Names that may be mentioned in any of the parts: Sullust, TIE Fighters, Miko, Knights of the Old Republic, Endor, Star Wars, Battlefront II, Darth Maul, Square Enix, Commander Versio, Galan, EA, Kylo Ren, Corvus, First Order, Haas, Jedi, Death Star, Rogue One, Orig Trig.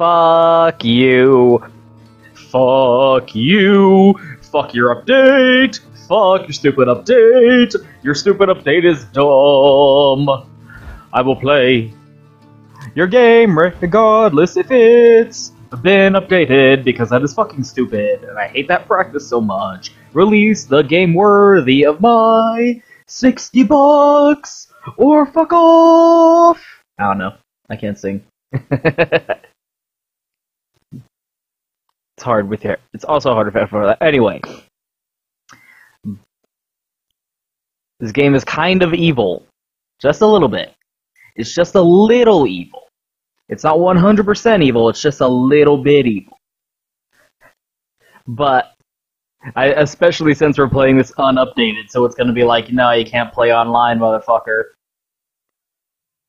Fuck you. Fuck you. Fuck your update. Fuck your stupid update. Your stupid update is dumb. I will play your game regardless if it's been updated, because that is fucking stupid, and I hate that practice so much. Release the game worthy of my $60 or fuck off. I don't know. I can't sing. It's hard with hair. It's also harder for that. Anyway, this game is kind of evil, just a little bit. It's just a little evil. It's not 100% evil, it's just a little bit evil. But, especially since we're playing this unupdated, so it's going to be like, no, you can't play online, motherfucker.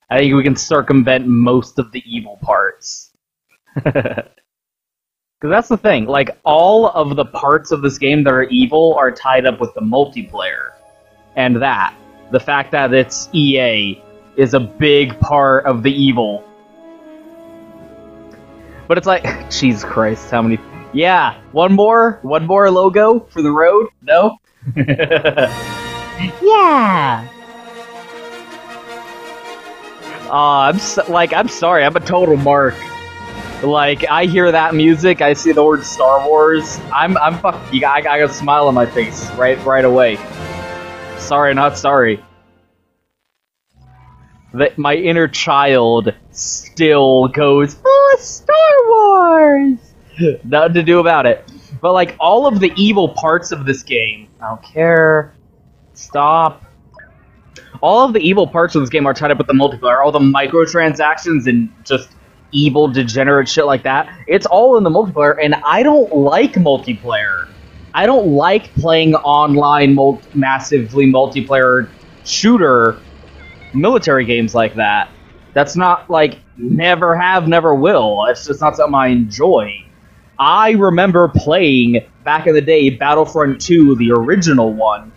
I think we can circumvent most of the evil parts. Because that's the thing, like, all of the parts of this game that are evil are tied up with the multiplayer. And that, the fact that it's EA, is a big part of the evil. But it's like, Jesus Christ, how many... Yeah, one more logo for the road? No? Yeah! I'm sorry, I'm a total mark. Like, I hear that music, I see the word Star Wars, I'm fucking... I got a smile on my face right away. Sorry, not sorry. That my inner child still goes, oh, Star Wars! Nothing to do about it. But, like, all of the evil parts of this game, I don't care. Stop. All of the evil parts of this game are tied up with the multiplayer. All the microtransactions and just evil, degenerate shit like that. It's all in the multiplayer, and I don't like multiplayer. I don't like playing online, massively multiplayer shooter military games like that. That's not, like, never have, never will. It's just not something I enjoy. I remember playing, back in the day, Battlefront II, the original one.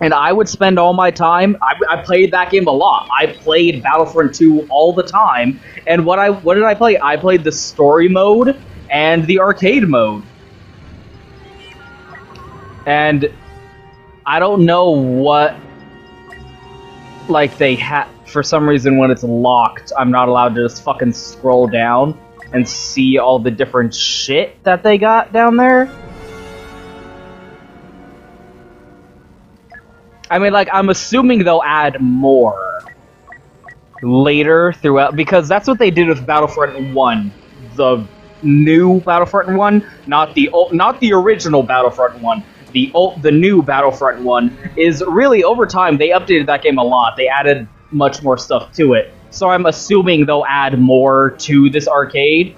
And I would spend all my time... I played that game a lot. I played Battlefront II all the time. And what did I play? I played the story mode and the arcade mode. And I don't know what... Like, they have, for some reason, when it's locked, I'm not allowed to just fucking scroll down and see all the different shit that they got down there. I mean, like, I'm assuming they'll add more later throughout, because that's what they did with Battlefront 1, the new Battlefront 1, not the original Battlefront 1. The new Battlefront 1 is really, over time, they updated that game a lot. They added much more stuff to it. So I'm assuming they'll add more to this arcade.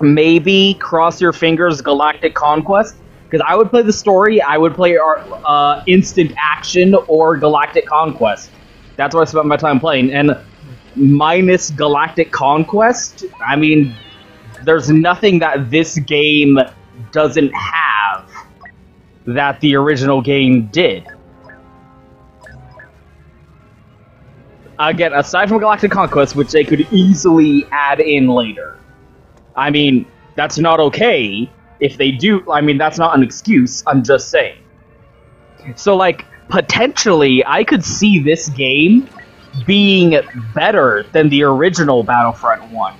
Maybe, cross your fingers, Galactic Conquest. Because I would play the story, I would play Instant Action or Galactic Conquest. That's what I spent my time playing. And minus Galactic Conquest, I mean, there's nothing that this game doesn't have that the original game did. Again, aside from Galactic Conquest, which they could easily add in later. I mean, that's not okay if they do. I mean, that's not an excuse, I'm just saying. So, like, potentially, I could see this game being better than the original Battlefront 1.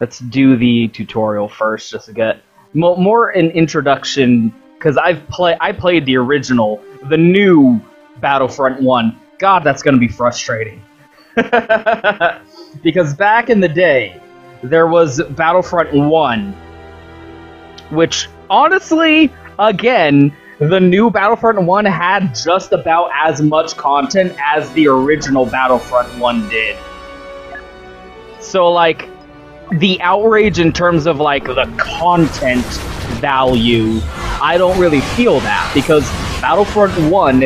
Let's do the tutorial first, just to get more an introduction, because I played the original, the new Battlefront 1. God, that's going to be frustrating. Because back in the day, there was Battlefront 1, which, honestly, again, the new Battlefront 1 had just about as much content as the original Battlefront 1 did. So, like... the outrage in terms of, like, the content value, I don't really feel that, because Battlefront 1,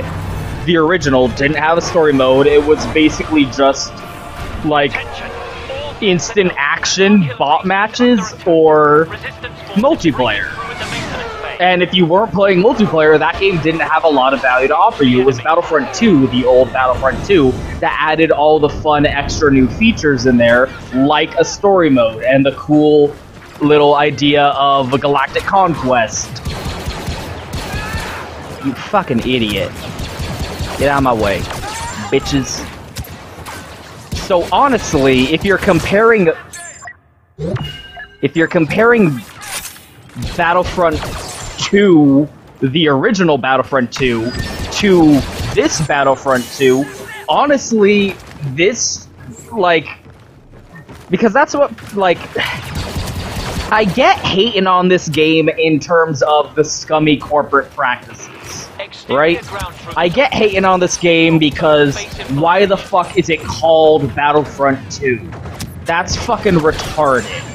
the original, didn't have a story mode. It was basically just, like, instant action bot matches or multiplayer. And if you weren't playing multiplayer, that game didn't have a lot of value to offer you. It was Battlefront 2, the old Battlefront 2, that added all the fun extra new features in there, like a story mode and the cool little idea of a galactic conquest. You fucking idiot. Get out of my way, bitches. So honestly, if you're comparing Battlefront 2, the original Battlefront 2, to this Battlefront 2, honestly, this, like, because that's what, like, I get hating on this game in terms of the scummy corporate practices, right? I get hating on this game because why the fuck is it called Battlefront 2? That's fucking retarded.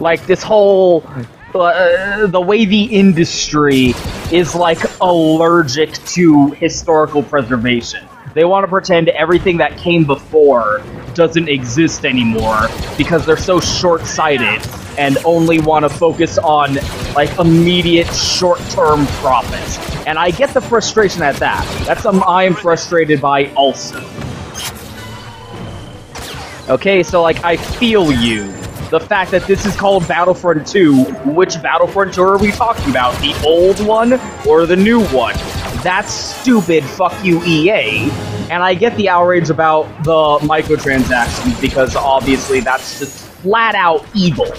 Like, this whole, the way the industry is, like, allergic to historical preservation. They want to pretend everything that came before doesn't exist anymore because they're so short-sighted and only want to focus on, like, immediate short-term profits. And I get the frustration at that. That's something I am frustrated by also. Okay, so, like, I feel you. The fact that this is called Battlefront 2, which Battlefront 2 are we talking about? The old one or the new one? That's stupid, fuck you, EA. And I get the outrage about the microtransactions because obviously that's just flat out evil.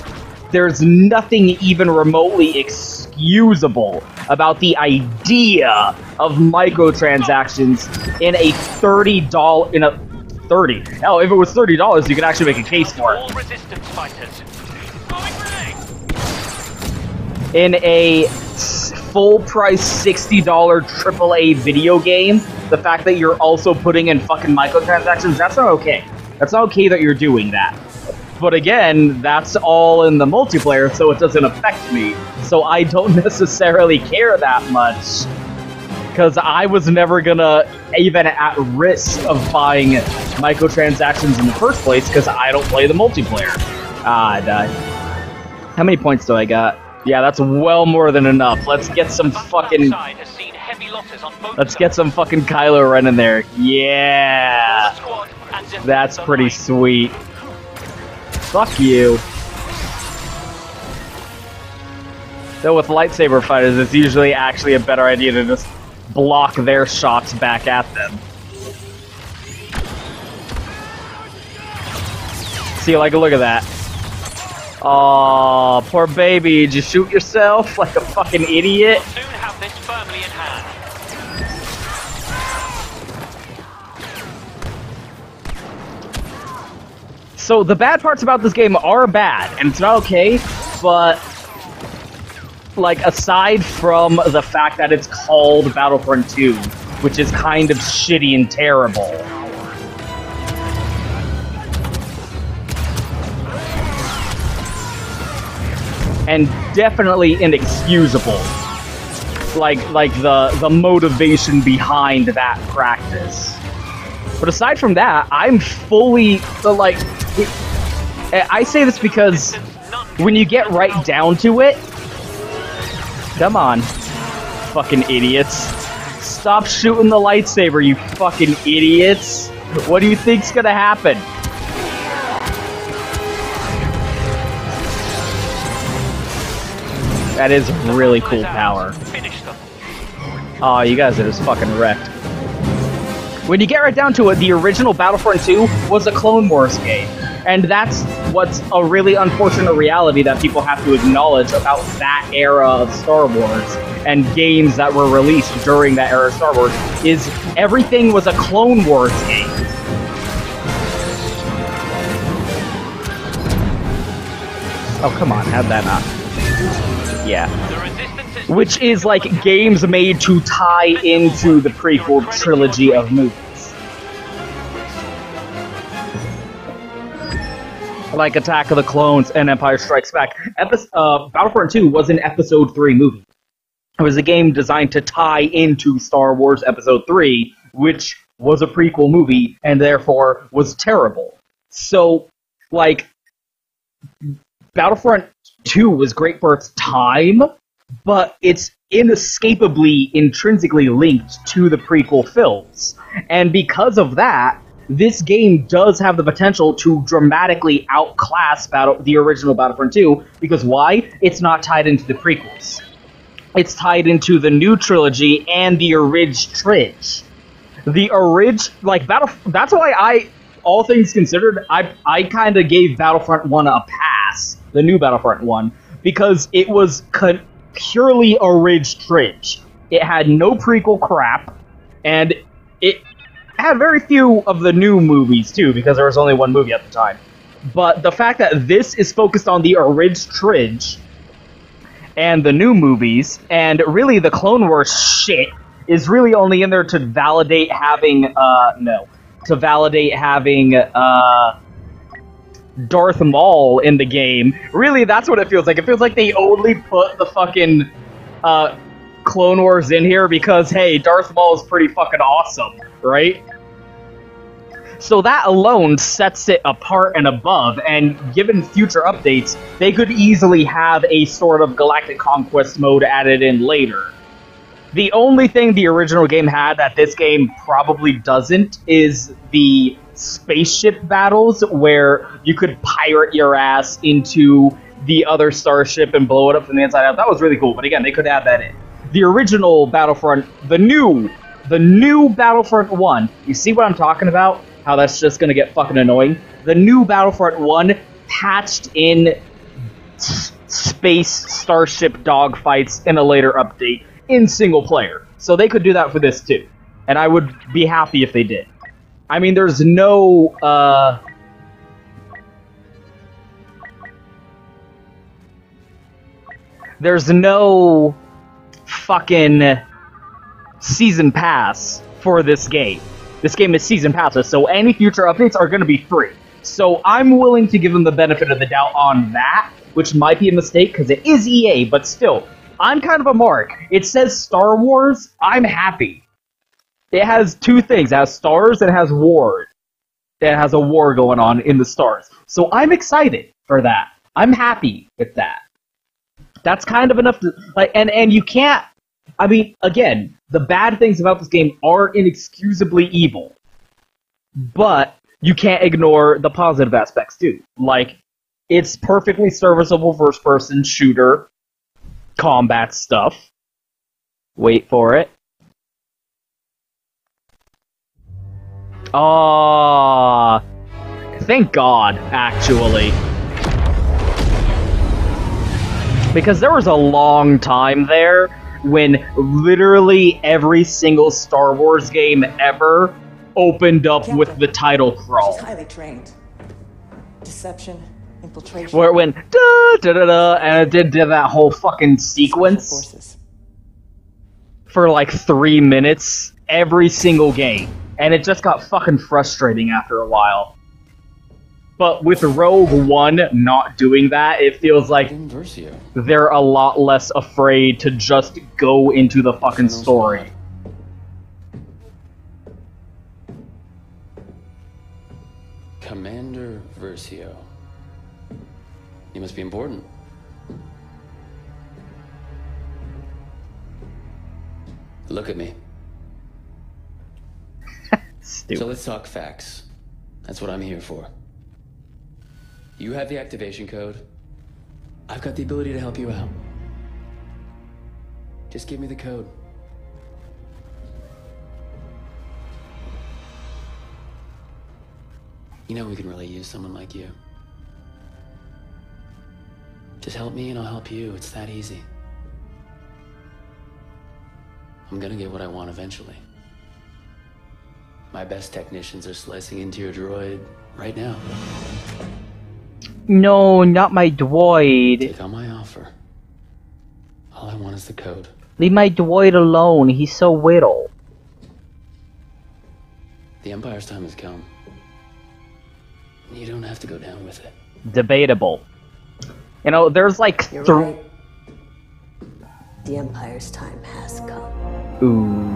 There's nothing even remotely excusable about the idea of microtransactions in a $30 Oh, if it was $30, you could actually make a case for it. In a full-price $60 AAA video game, the fact that you're also putting in fucking microtransactions, that's not okay. That's not okay that you're doing that. But again, that's all in the multiplayer, so it doesn't affect me. So I don't necessarily care that much, because I was never gonna even at risk of buying microtransactions in the first place because I don't play the multiplayer. Ah, I died. How many points do I got? Yeah, that's well more than enough. Let's get some fucking... Let's get some fucking Kylo Ren in there. Yeah! That's pretty sweet. Fuck you. Though with lightsaber fighters, it's usually actually a better idea to just block their shots back at them. See, like, look at that. Aww, poor baby, did you shoot yourself like a fucking idiot? We'll soon have this firmly in hand. So the bad parts about this game are bad, and it's not okay, but... like, aside from the fact that it's called Battlefront 2, which is kind of shitty and terrible. And definitely inexcusable. Like the motivation behind that practice. But aside from that, I'm fully, like... I say this because when you get right down to it... Come on, fucking idiots. Stop shooting the lightsaber, you fucking idiots. What do you think's gonna happen? That is really cool power. Aw, you guys are just fucking wrecked. When you get right down to it, the original Battlefront 2 was a Clone Wars game. And that's what's a really unfortunate reality that people have to acknowledge about that era of Star Wars and games that were released during that era of Star Wars, is everything was a Clone Wars game. Oh, come on, how'd that not? Yeah. Which is like games made to tie into the prequel trilogy of movies. Like Attack of the Clones and Empire Strikes Back. Battlefront 2 was an Episode 3 movie. It was a game designed to tie into Star Wars Episode 3, which was a prequel movie, and therefore was terrible. So, like, Battlefront 2 was great for its time, but it's inescapably intrinsically linked to the prequel films. And because of that, this game does have the potential to dramatically outclass the original Battlefront 2, because why? It's not tied into the prequels. It's tied into the new trilogy and the Orig Trig. The Orig, like, that's why I, all things considered, I kind of gave Battlefront 1 a pass, the new Battlefront 1, because it was purely Orig Trig. It had no prequel crap, and it had very few of the new movies, too, because there was only one movie at the time. But the fact that this is focused on the Orig Trig and the new movies, and really the Clone Wars shit, is really only in there to validate having, Darth Maul in the game. Really, that's what it feels like. It feels like they only put the fucking, Clone Wars in here because, hey, Darth Maul is pretty fucking awesome, right? So that alone sets it apart and above, and given future updates, they could easily have a sort of Galactic Conquest mode added in later. The only thing the original game had that this game probably doesn't is the spaceship battles, where you could pirate your ass into the other starship and blow it up from the inside out. That was really cool, but again, they could add that in. The original Battlefront, the new Battlefront 1, you see what I'm talking about? How that's just gonna get fucking annoying. The new Battlefront 1 patched in space starship dogfights in a later update in single player. So they could do that for this too. And I would be happy if they did. I mean, there's no, fucking season pass for this game. This game is season passes, so any future updates are going to be free. So I'm willing to give them the benefit of the doubt on that, which might be a mistake because it is EA, but still, I'm kind of a mark. It says Star Wars, I'm happy. It has two things. It has stars and it has wars. It has a war going on in the stars. So I'm excited for that. I'm happy with that. That's kind of enough to, like, and you can't, I mean, again, the bad things about this game are inexcusably evil, but you can't ignore the positive aspects, too. Like, it's perfectly serviceable first-person shooter combat stuff. Wait for it. Aww. Thank God, actually. Because there was a long time there when literally every single Star Wars game ever opened up with the title crawl. She's highly trained. Deception, infiltration. Where it went da da da da, and it did that whole fucking sequence for like 3 minutes every single game, and it just got fucking frustrating after a while. But with Rogue One not doing that, it feels like they're a lot less afraid to just go into the fucking story. Commander Versio. You must be important. Look at me. Stupid. So let's talk facts. That's what I'm here for. You have the activation code. I've got the ability to help you out. Just give me the code. You know we can really use someone like you. Just help me and I'll help you. It's that easy. I'm gonna get what I want eventually. My best technicians are slicing into your droid right now. No, not my droid. Take on my offer. All I want is the code. Leave my droid alone. He's so little. The Empire's time has come. You don't have to go down with it. Debatable. You know, there's like three. Right. The Empire's time has come. Ooh.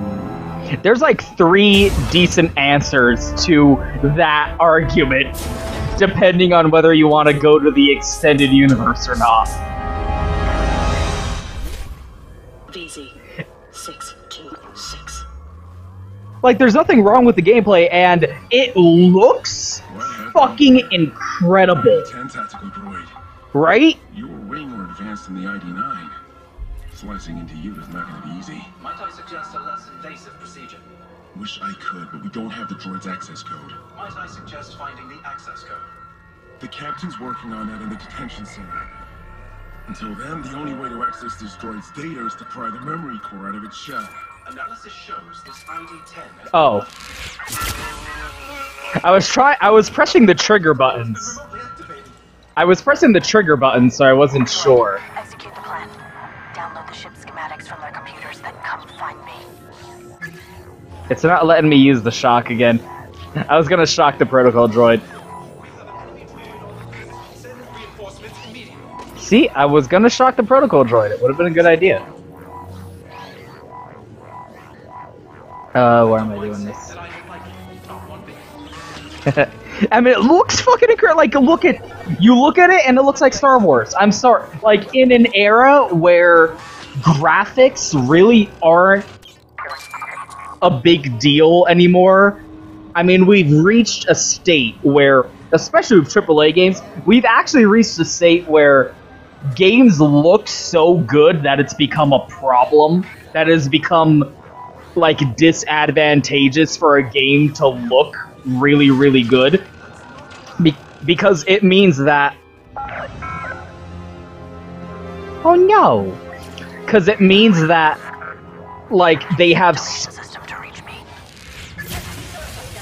There's like 3 decent answers to that argument, depending on whether you want to go to the extended universe or not. Like, there's nothing wrong with the gameplay, and it looks fucking incredible. Right? You were way more advanced than the ID9. Slicing into you is not going to be easy. Might I suggest a less invasive procedure? Wish I could, but we don't have the droid's access code. Might I suggest finding the access code? The captain's working on that in the detention center. Until then, the only way to access this droid's data is to pry the memory core out of its shell. Analysis shows this ID10. Oh. I was pressing the trigger buttons. So I wasn't sure. Execute the plan. Download the ship schematics from their computers, then come find me. It's not letting me use the shock again. I was gonna shock the protocol droid. See, I was gonna shock the protocol droid. It would have been a good idea. Why am I doing this? I mean, it looks fucking incredible. Like, you look at it, and it looks like Star Wars. I'm sorry. Like, in an era where graphics really aren't a big deal anymore. I mean, we've reached a state where, especially with AAA games, we've actually reached a state where games look so good that it's become a problem, that has become, like, disadvantageous for a game to look really, really good. Because it means that... Oh, no! Because it means that, like, they have...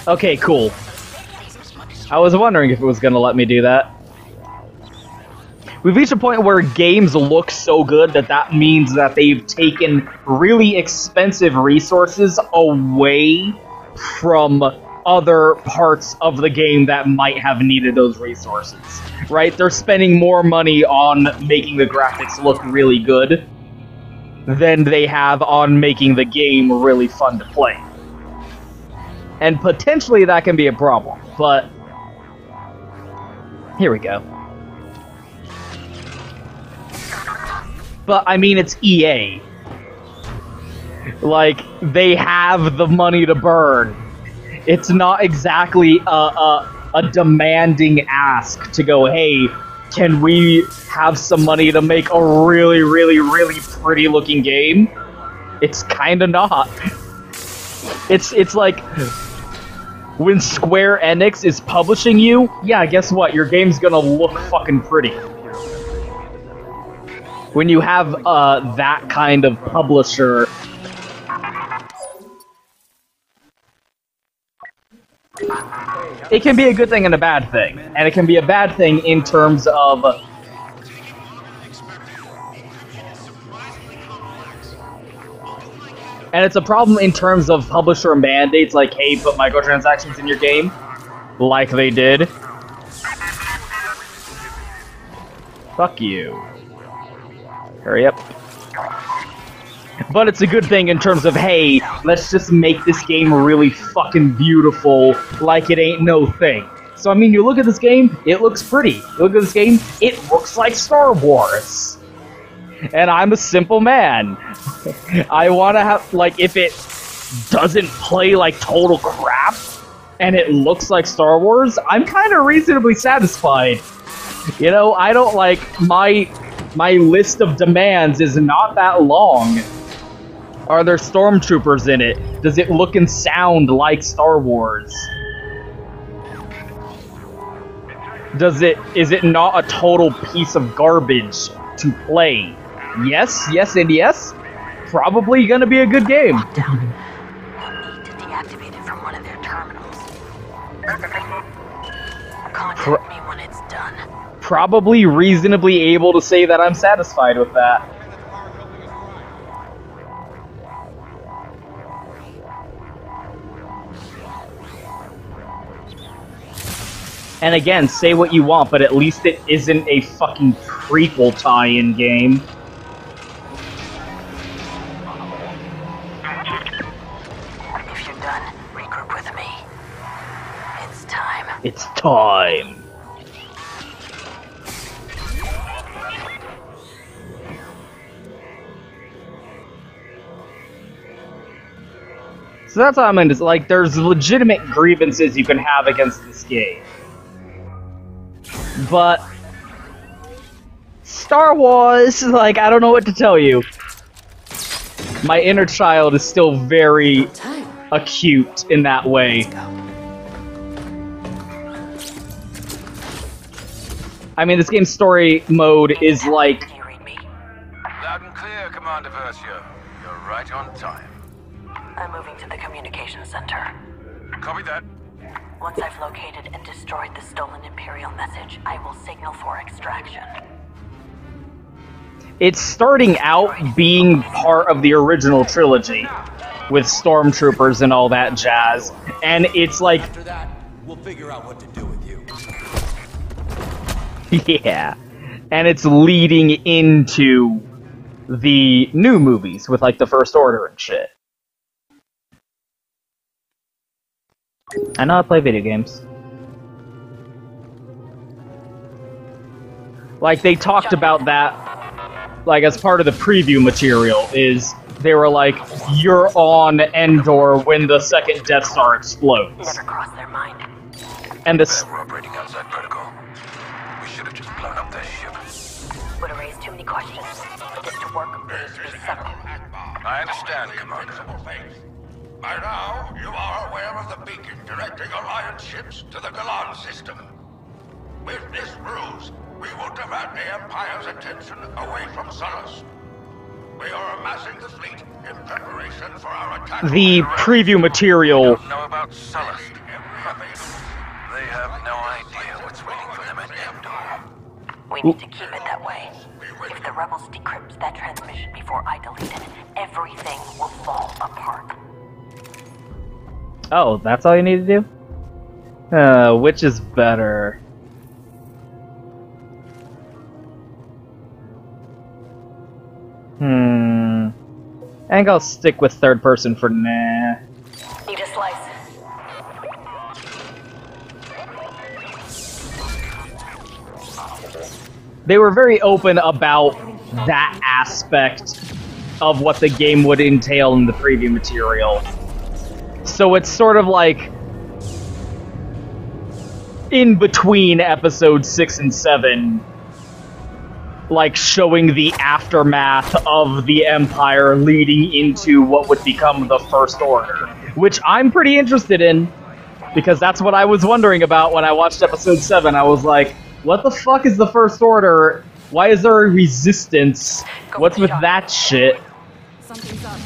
Okay, cool. I was wondering if it was going to let me do that. We've reached a point where games look so good that that means that they've taken really expensive resources away from other parts of the game that might have needed those resources, right? They're spending more money on making the graphics look really good than they have on making the game really fun to play. And potentially that can be a problem, but... Here we go. But, I mean, it's EA. Like, they have the money to burn. It's not exactly a demanding ask to go, hey, can we have some money to make a really, really, really pretty looking game? It's kinda not. It's like... When Square Enix is publishing you, yeah, guess what? Your game's gonna look fucking pretty. When you have that kind of publisher... It can be a good thing and a bad thing. And it can be a bad thing in terms of... And it's a problem in terms of publisher mandates, like, hey, put microtransactions in your game, like they did. Fuck you. Hurry up. But it's a good thing in terms of, hey, let's just make this game really fucking beautiful, like it ain't no thing. So, I mean, you look at this game, it looks pretty. You look at this game, it looks like Star Wars. And I'm a simple man. I want to have, like, if it doesn't play like total crap, and it looks like Star Wars, I'm kind of reasonably satisfied. You know, I don't, like, my list of demands is not that long. Are there stormtroopers in it? Does it look and sound like Star Wars? Is it not a total piece of garbage to play? Yes, yes, and yes. Probably gonna be a good game. Down. You need to deactivate it from one of their terminals. Contact me when it's done. Probably reasonably able to say that I'm satisfied with that. And again, say what you want, but at least it isn't a fucking prequel tie-in game. It's time. So that's how I meant. It's like there's legitimate grievances you can have against this game. But Star Wars, like, I don't know what to tell you. My inner child is still very acute in that way. I mean, this game's story mode is like... Loud and clear, Commander Versio. You're right on time. I'm moving to the communications center. Copy that. Once I've located and destroyed the stolen Imperial message, I will signal for extraction. It's starting out being part of the original trilogy, with stormtroopers and all that jazz, and it's like... After that, we'll figure out what to do with you. Yeah, and it's leading into the new movies with, like, the First Order and shit. I know I play video games. Like, they talked about that, like, as part of the preview material, is they were like, you're on Endor when the second Death Star explodes. Never crossed their mind. And this... We're operating outside protocol. We should have just blown up their ship. Would have raised too many questions. Just to work, please be separate. I understand, Commander. By now, you are aware of the beacon directing Alliance ships to the Galan system. With this ruse, we will divert the Empire's attention away from Sullust. We are amassing the fleet in preparation for our attack. The preview material. They know about Sullust. They have no idea what's waiting for them at Endor. We need to keep it that way. If the Rebels decrypt that transmission before I delete it, everything will fall apart. Oh, that's all you need to do? Which is better? I think I'll stick with third person for nah. Need a slice. They were very open about that aspect of what the game would entail in the preview material. So it's sort of like in between episodes 6 and 7, like showing the aftermath of the Empire leading into what would become the First Order, which I'm pretty interested in because that's what I was wondering about when I watched episode 7. I was like, what the fuck is the First Order? Why is there a resistance? What's with that shit? Something's up.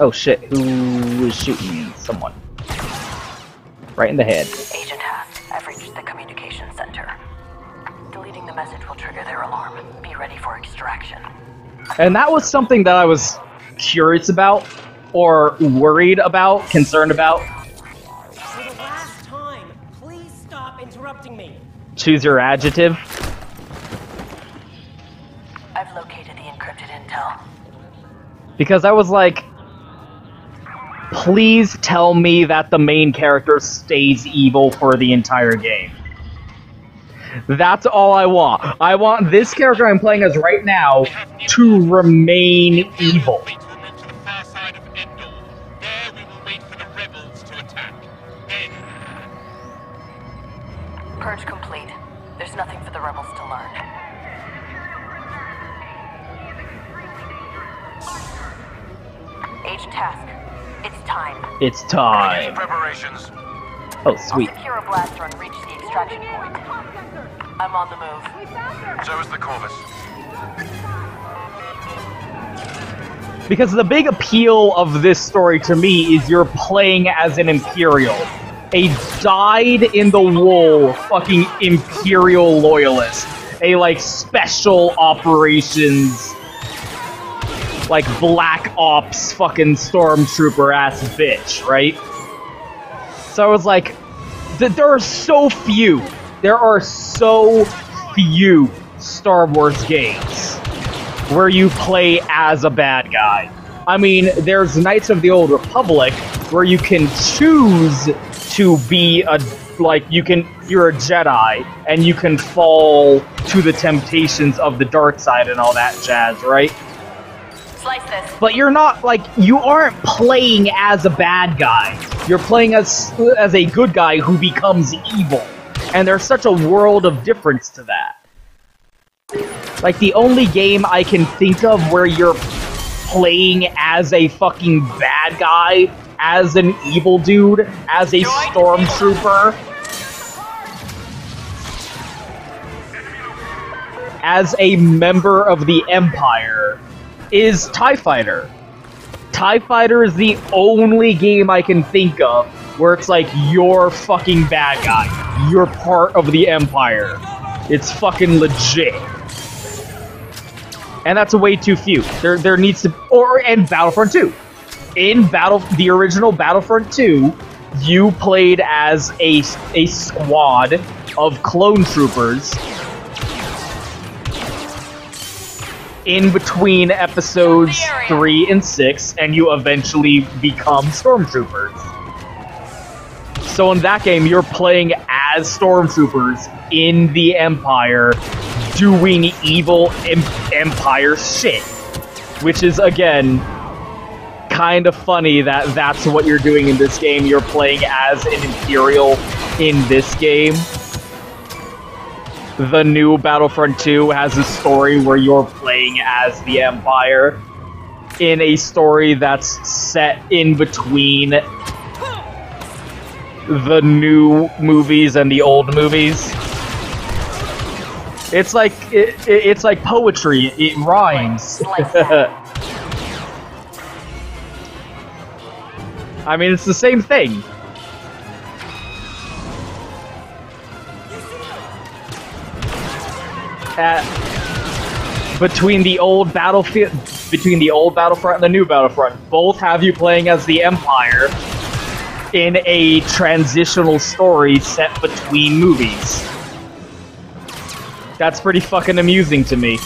Oh shit, who is shooting someone? Right in the head. Agent Haas, I've reached the communication center. Deleting the message will trigger their alarm. Be ready for extraction. And that was something that I was curious about, or worried about, concerned about. For the last time, please stop interrupting me. Choose your adjective. I've located the encrypted intel. Because I was like, please tell me that the main character stays evil for the entire game. That's all I want. I want this character I'm playing as right now to remain evil. Purge complete. There's nothing for the rebels to learn. Agent Task. It's time. It's time. Preparations. Oh, sweet. I'll secure a blaster and reach the extraction point. I'm on the move. So is the Corvus. Because the big appeal of this story to me is you're playing as an Imperial. A dyed-in-the-wool fucking Imperial loyalist. A, like, special operations... like, black ops fucking stormtrooper-ass bitch, right? So I was like, there are so few Star Wars games where you play as a bad guy. I mean, there's Knights of the Old Republic, where you can choose to be a, like, you're a Jedi, and you can fall to the temptations of the dark side and all that jazz, right? Slice this. But you're not, like, you aren't playing as a bad guy. You're playing as a good guy who becomes evil. And there's such a world of difference to that. Like, the only game I can think of where you're playing as a fucking bad guy, as an evil dude, as a stormtrooper, as a member of the Empire, is TIE Fighter. TIE Fighter is the only game I can think of where it's like, you're fucking bad guy. You're part of the Empire. It's fucking legit. And that's way too few. There needs to... and Battlefront 2. In the original Battlefront 2, you played as a squad of clone troopers in between episodes 3 and 6, and you eventually become stormtroopers. So in that game, you're playing as stormtroopers in the Empire, doing evil Empire shit. Which is, again, kind of funny that that's what you're doing in this game. You're playing as an Imperial in this game. The new Battlefront 2 has a story where you're playing as the Empire in a story that's set in between the new movies and the old movies. It's like it's like poetry. It rhymes. I mean, it's the same thing. Between the old Battlefront and the new Battlefront, both have you playing as the Empire in a transitional story set between movies. That's pretty fucking amusing to me.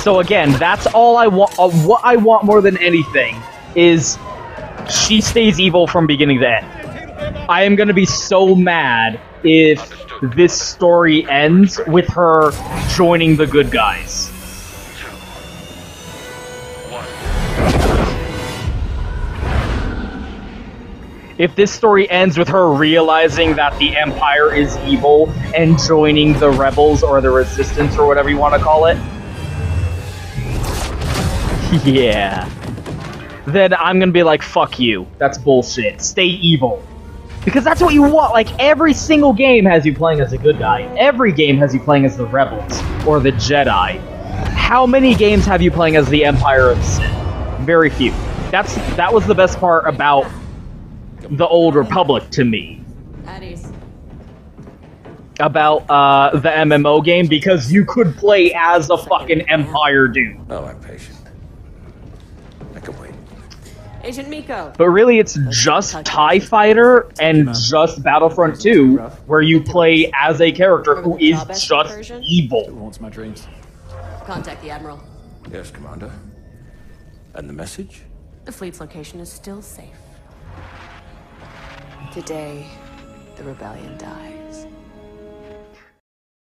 So again, that's all I want. What I want more than anything is she stays evil from beginning to end. I am going to be so mad if this story ends with her joining the good guys. If this story ends with her realizing that the Empire is evil and joining the Rebels or the Resistance or whatever you want to call it, yeah, then I'm gonna be like, fuck you. That's bullshit. Stay evil. Because that's what you want. Like, every single game has you playing as a good guy. Every game has you playing as the Rebels or the Jedi. How many games have you playing as the Empire of Sin? Very few. That was the best part about the Old Republic to me, about the MMO game, because you could play as a fucking Empire dude. Oh, I'm patient. I can wait. Agent Miko. But really, it's just TIE Fighter and just Battlefront 2, where you play as a character who is just evil. It wants my dreams. Contact the Admiral. Yes, Commander. And the message? The fleet's location is still safe. Today, the rebellion died.